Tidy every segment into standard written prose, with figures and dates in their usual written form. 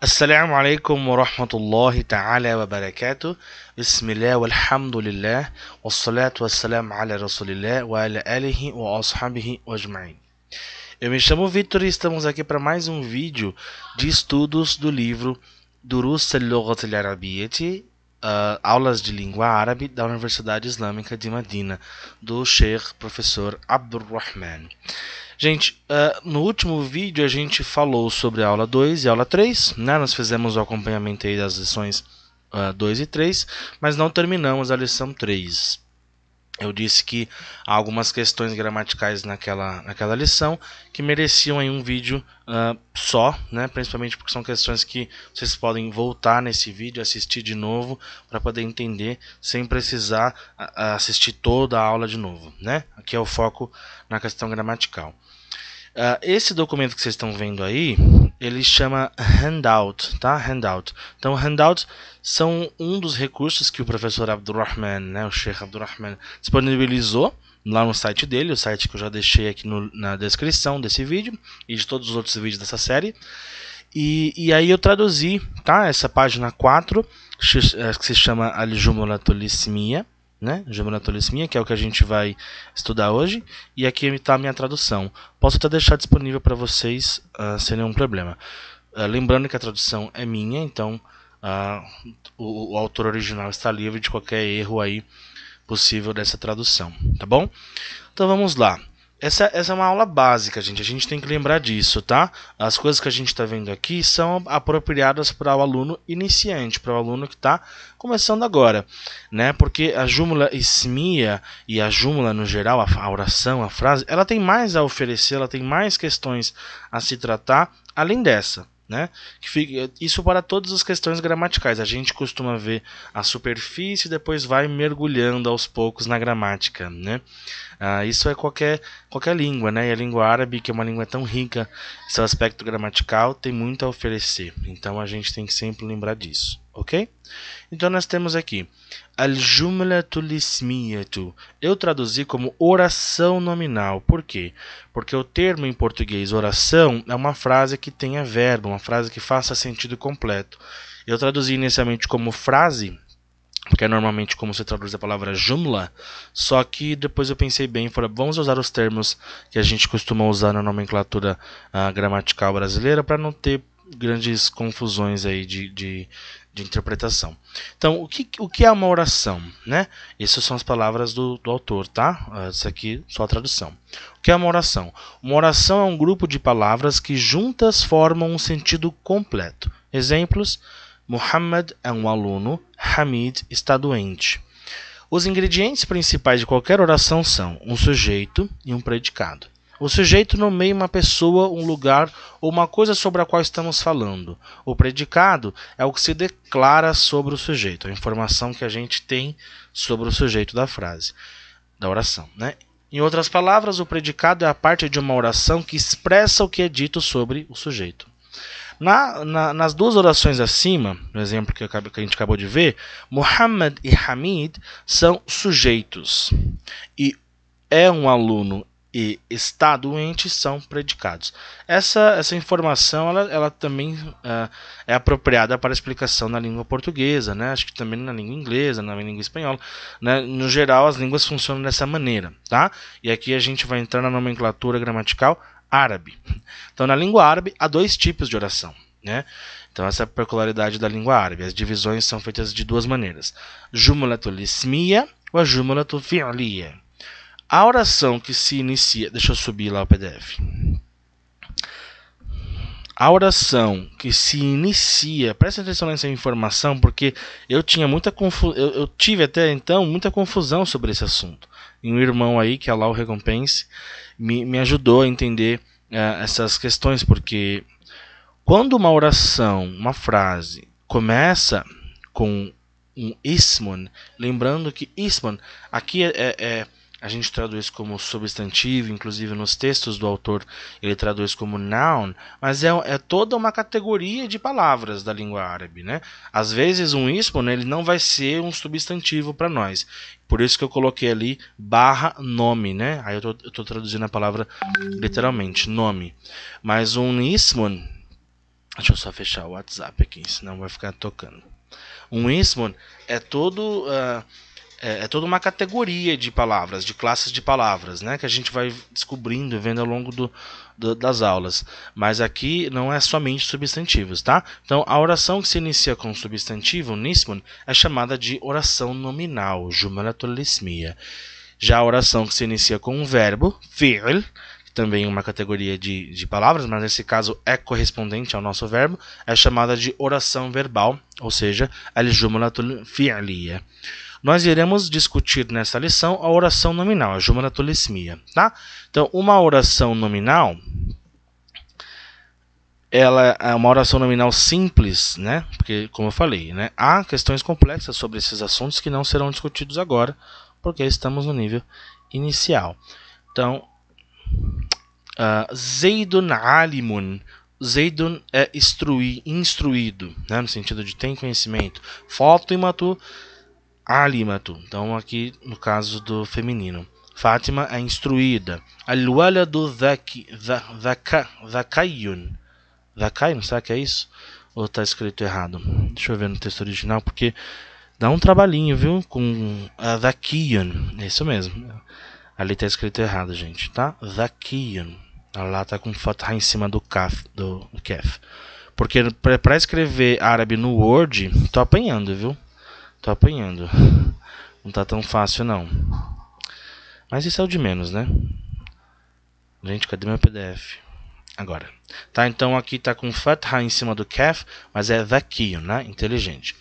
Assalamu alaikum wa rahmatullahi ta'ala wa barakatuh. Bismillah walhamdulillah wassalatu wassalamu ala rasulillah wa ala alihi wa ashabihi wa ajma'in. Eu me chamo Victor e estamos aqui para mais um vídeo de estudos do livro Durus al-Lughatil Arabiyyah, aulas de língua árabe da Universidade Islâmica de Madina, do Sheikh Professor Abdurrahman. Gente, no último vídeo a gente falou sobre a aula 2 e a aula 3, né? Nós fizemos o acompanhamento aí das lições 2 e 3, mas não terminamos a lição 3. Eu disse que há algumas questões gramaticais naquela lição que mereciam aí um vídeo só, né? Principalmente porque são questões que vocês podem voltar nesse vídeo, assistir de novo, para poder entender sem precisar assistir toda a aula de novo, né? Aqui é o foco na questão gramatical. Esse documento que vocês estão vendo aí, ele chama Handout, tá? Handout. Então, Handouts são um dos recursos que o professor Abdurrahman, né, o Sheikh Abdurrahman, disponibilizou lá no site dele, o site que eu já deixei aqui na descrição desse vídeo e de todos os outros vídeos dessa série. E aí eu traduzi, tá? Essa página 4, que se chama Al-Jumlatul Ismiyyah, né? Jumlatul Ismiyyah, que é o que a gente vai estudar hoje, e aqui está a minha tradução. Posso até deixar disponível para vocês sem nenhum problema. Lembrando que a tradução é minha, então o autor original está livre de qualquer erro aí possível dessa tradução, tá bom? Então vamos lá. Essa é uma aula básica, gente. A gente tem que lembrar disso, tá? As coisas que a gente está vendo aqui são apropriadas para o aluno iniciante, para o aluno que está começando agora, né? Porque a jumla ismiya e a jumla no geral, a oração, a frase, ela tem mais a oferecer, ela tem mais questões a se tratar além dessa, né? Isso para todas as questões gramaticais. A gente costuma ver a superfície e depois vai mergulhando aos poucos na gramática, né? Isso é qualquer língua, né? E a língua árabe, que é uma língua tão rica, seu aspecto gramatical tem muito a oferecer. Então a gente tem que sempre lembrar disso, ok? Então nós temos aqui Al-Jumlatul Ismiyyah. Eu traduzi como oração nominal. Por quê? Porque o termo em português oração é uma frase que tenha verbo, uma frase que faça sentido completo. Eu traduzi inicialmente como frase, porque é normalmente como se traduz a palavra jumla, só que depois eu pensei bem e falei, vamos usar os termos que a gente costuma usar na nomenclatura gramatical brasileira para não ter grandes confusões aí de interpretação. Então, o que é uma oração, né? Essas são as palavras do autor, tá? Isso aqui só a tradução. O que é uma oração? Uma oração é um grupo de palavras que juntas formam um sentido completo. Exemplos: Muhammad é um aluno, Hamid está doente. Os ingredientes principais de qualquer oração são um sujeito e um predicado. O sujeito nomeia uma pessoa, um lugar ou uma coisa sobre a qual estamos falando. O predicado é o que se declara sobre o sujeito, a informação que a gente tem sobre o sujeito da frase, da oração, né? Em outras palavras, o predicado é a parte de uma oração que expressa o que é dito sobre o sujeito. Nas duas orações acima, no exemplo que a gente acabou de ver, Muhammad e Hamid são sujeitos, e é um aluno e está doente são predicados. Essa informação ela também é apropriada para explicação na língua portuguesa, né? Acho que também na língua inglesa, na língua espanhola, né? No geral as línguas funcionam dessa maneira, tá? E aqui a gente vai entrar na nomenclatura gramatical árabe. Então, na língua árabe há dois tipos de oração, né? Então, essa é a peculiaridade da língua árabe. As divisões são feitas de duas maneiras: jumlatul ismiyyah ou jumlatul fi'liyyah. A oração que se inicia... Deixa eu subir lá o PDF. A oração que se inicia... Presta atenção nessa informação, porque eu tinha muita confusão... Eu tive até então muita confusão sobre esse assunto. E um irmão aí, que Allah o recompense, me ajudou a entender essas questões, porque quando uma oração, uma frase, começa com um ismun, lembrando que ismun aqui a gente traduz como substantivo, inclusive nos textos do autor ele traduz como noun, mas é toda uma categoria de palavras da língua árabe, né? Às vezes um ismun, ele não vai ser um substantivo para nós, por isso que eu coloquei ali barra nome, né? Aí eu estou traduzindo a palavra literalmente, nome. Mas um ismun, Deixa eu só fechar o WhatsApp aqui, senão vai ficar tocando. Um ismun é todo... é toda uma categoria de palavras, de classes de palavras, né, que a gente vai descobrindo, vendo ao longo das aulas. Mas aqui não é somente substantivos, tá? Então, a oração que se inicia com o substantivo, nismun, é chamada de oração nominal, jumlatul ismiyyah. Já a oração que se inicia com um verbo, fi'il, também uma categoria de palavras, mas nesse caso é correspondente ao nosso verbo, é chamada de oração verbal, ou seja, al-jumlatul fi'liyyah. Nós iremos discutir nessa lição a oração nominal, a jumlatul ismiyyah, tá? Então, uma oração nominal, ela é uma oração nominal simples, né? Porque, como eu falei, né, há questões complexas sobre esses assuntos que não serão discutidos agora, porque estamos no nível inicial. Então, Zaidun alimun. Zaidun é instruído, né, no sentido de tem conhecimento. Fátimatu alimaton. Então, aqui no caso do feminino, Fátima é instruída. Aluala do Zakiyyun. Zakiyyun, será que é isso? Ou está escrito errado? Deixa eu ver no texto original, porque dá um trabalhinho, viu? Com Zakiyyun, é isso mesmo. Ali está escrito errado, gente, tá? Zakiyyun. Lá está com Fatha em cima do Kaf. Porque para escrever árabe no Word, tô apanhando, viu? Tô apanhando. Não tá tão fácil, não. Mas isso é o de menos, né? Gente, cadê meu PDF? Agora. Tá, então aqui tá com Fatha em cima do Kaf, mas é Zakiyyun, né? Inteligente.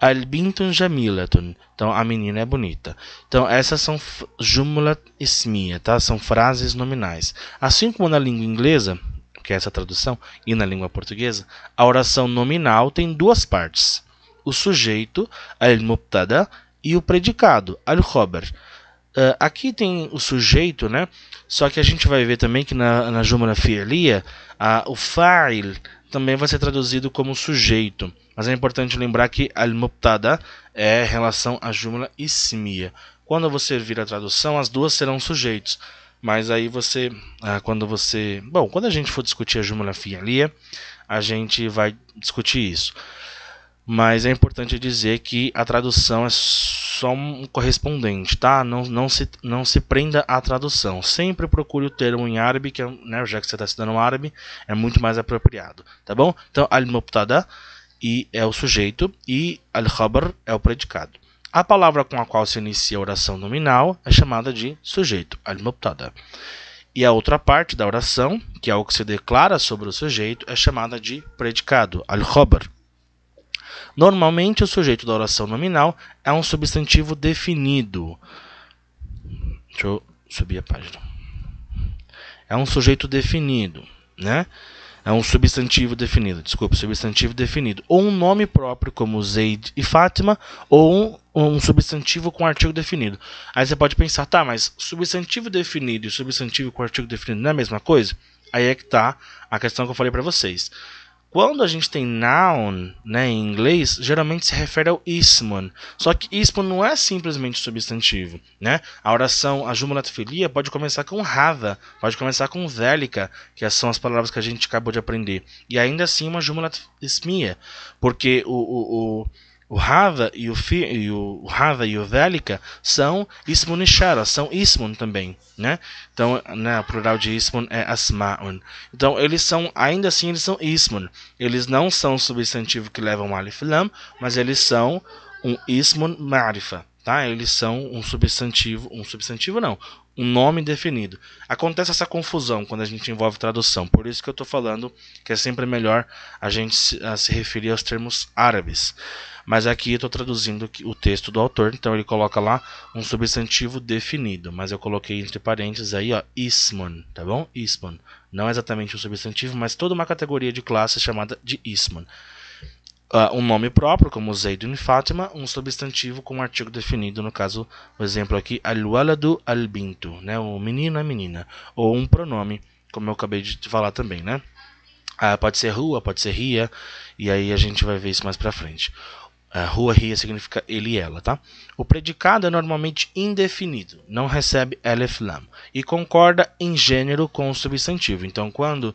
Al-bintu jamilatun. Então, a menina é bonita. Então, essas são jumlat ismiyyah, tá? São frases nominais. Assim como na língua inglesa, que é essa tradução, e na língua portuguesa, a oração nominal tem duas partes. O sujeito, al-mubtada, e o predicado, al-khabar. Aqui tem o sujeito, né? Só que a gente vai ver também que na jumla fi'liyyah, o fa'il também vai ser traduzido como sujeito. Mas é importante lembrar que al-mubtada é relação à jumla ismiyyah. Quando você vir a tradução, as duas serão sujeitos. Mas aí você, quando a gente for discutir a jumla fi'liyyah, a gente vai discutir isso. Mas é importante dizer que a tradução é só um correspondente, tá? Não se prenda à tradução. Sempre procure o termo em árabe, que, né, já que você está estudando árabe, é muito mais apropriado, tá bom? Então, al-mubtada e é o sujeito, e al-khabar é o predicado. A palavra com a qual se inicia a oração nominal é chamada de sujeito, al-mubtada. E a outra parte da oração, que é o que se declara sobre o sujeito, é chamada de predicado, al-khabar. Normalmente, o sujeito da oração nominal é um substantivo definido. Deixa eu subir a página. É um sujeito definido, né? É um substantivo definido, desculpa, substantivo definido. Ou um nome próprio, como Zaid e Fátima, ou um substantivo com artigo definido. Aí você pode pensar, tá, mas substantivo definido e substantivo com artigo definido não é a mesma coisa? Aí é que tá a questão que eu falei para vocês. Quando a gente tem noun, né, em inglês, geralmente se refere ao ismun. Só que ismun não é simplesmente substantivo, né? A oração, a jumlatul fi'liyyah, pode começar com Hatha, pode começar com Velika, que são as palavras que a gente acabou de aprender. E ainda assim uma jumlatul ismiyyah, porque o Hatha e o Velika são ismun ishara, são ismun também, né? Então, né, o plural de ismun é Asma'un. Então, eles são, ainda assim, eles são ismun. Eles não são substantivo que levam um alif-lam, mas eles são um ismun ma'rifa, tá? Eles são um nome definido. Acontece essa confusão quando a gente envolve tradução. Por isso que eu estou falando que é sempre melhor a gente se referir aos termos árabes. Mas aqui eu estou traduzindo o texto do autor, então ele coloca lá um substantivo definido. Mas eu coloquei entre parênteses aí, ó, ismun, tá bom? Ismun. Não exatamente um substantivo, mas toda uma categoria de classe chamada de ismun. Um nome próprio, como Zaidun e Fátima, um substantivo com um artigo definido, no caso, o exemplo aqui, al-waladu al-binto, né? O menino, a menina. Ou um pronome, como eu acabei de falar também, né? Pode ser huwa, pode ser hiya, e aí a gente vai ver isso mais pra frente. Huwa, hiya significa ele e ela, tá? O predicado é normalmente indefinido, não recebe alif-lam, e concorda em gênero com o substantivo. Então, quando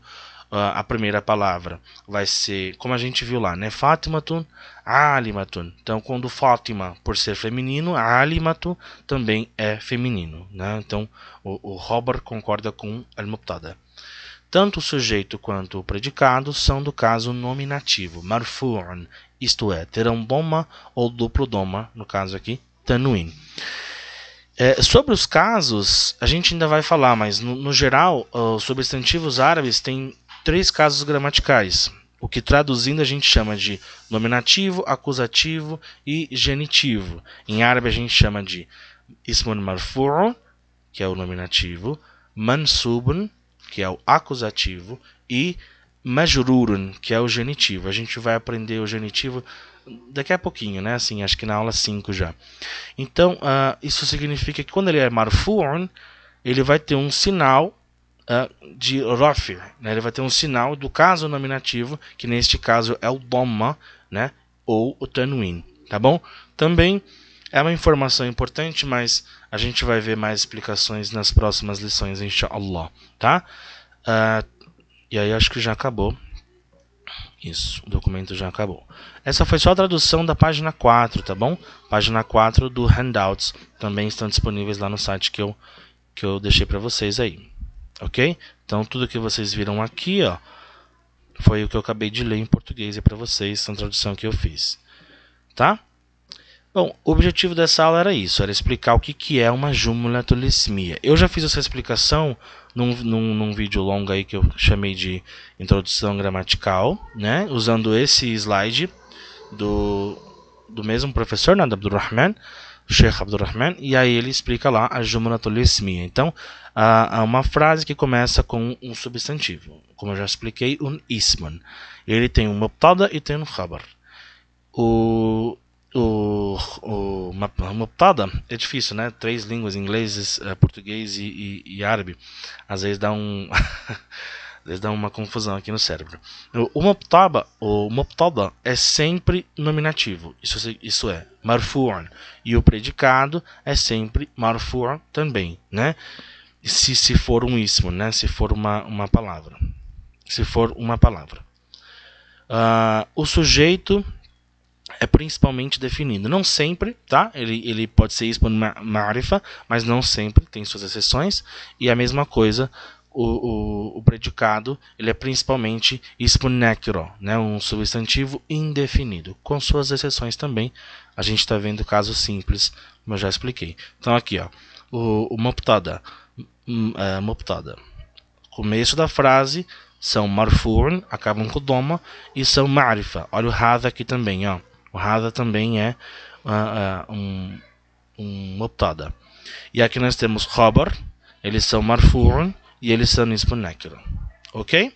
a primeira palavra vai ser, como a gente viu lá, né? Fátimaton alimaton. Então, quando Fátima, por ser feminino, alimaton também é feminino, né? Então, o Khabar concorda com Al-Mubtada. Tanto o sujeito quanto o predicado são do caso nominativo, marfurun, isto é, terão domma ou duplo domma, no caso aqui, tanuim. Sobre os casos, a gente ainda vai falar, mas no geral, os substantivos árabes têm 3 casos gramaticais, o que traduzindo a gente chama de nominativo, acusativo e genitivo. Em árabe a gente chama de ismun marfur, que é o nominativo, mansubn, que é o acusativo, e majururun, que é o genitivo. A gente vai aprender o genitivo daqui a pouquinho, né? Assim, acho que na aula 5 já. Então, isso significa que quando ele é marfu'un, ele vai ter um sinal de rafir, né? Ele vai ter um sinal do caso nominativo, que neste caso é o domma, né? Ou o tanuim, tá bom? Também é uma informação importante, mas a gente vai ver mais explicações nas próximas lições, inshallah, tá? E aí acho que já acabou. Isso, o documento já acabou. Essa foi só a tradução da página 4, tá bom? Página 4 do Handouts. Também estão disponíveis lá no site que eu deixei para vocês aí. Ok? Então tudo que vocês viram aqui, ó, foi o que eu acabei de ler em português e para vocês, a tradução que eu fiz. Tá? Bom, o objetivo dessa aula era isso, era explicar o que é uma jumlatul ismiyyah. Eu já fiz essa explicação num vídeo longo aí que eu chamei de introdução gramatical, né? Usando esse slide do mesmo professor, né? Abdurrahman, Sheikh Abdurrahman, e aí ele explica lá a jumlatul ismiyyah. Então, há uma frase que começa com um substantivo, como eu já expliquei, um ismun. Ele tem um mubtada e tem um khabar. O Mubtada é difícil, né? 3 línguas, inglês, português e árabe. Às vezes dá às vezes dá uma confusão aqui no cérebro. O Mubtada é sempre nominativo, isso é marfu'un. E o predicado é sempre marfu'un também, né? Se for um ismo, né? Se for uma palavra. Se for uma palavra. O sujeito é principalmente definido, não sempre, tá? Ele pode ser ismun ma'rifa, mas não sempre, tem suas exceções. E a mesma coisa, o predicado, ele é principalmente ismun nakiro, né? Um substantivo indefinido, com suas exceções também. A gente está vendo casos simples, como eu já expliquei. Então aqui, ó, o mubtada, começo da frase, são marfurun, acabam com doma, e são ma'rifa. Olha o hatha aqui também, ó. O Hatha também é um mubtada. E aqui nós temos Khabar, eles são Marfu'un e eles são Ismun Nakira. Ok?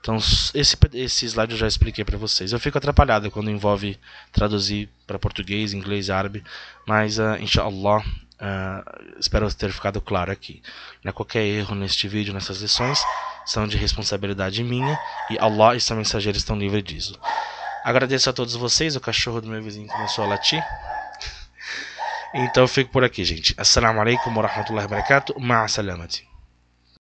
Então esse slide eu já expliquei para vocês. Eu fico atrapalhado quando envolve traduzir para português, inglês, árabe. Mas, inshallah, espero ter ficado claro aqui. Qualquer erro neste vídeo, nessas lições, são de responsabilidade minha. E Allah e seu mensageiro estão livres disso. Agradeço a todos vocês. O cachorro do meu vizinho começou a latir. Então eu fico por aqui, gente. Assalamu alaikum wa rahmatullahi wa barakatuh. Ma'a salamati.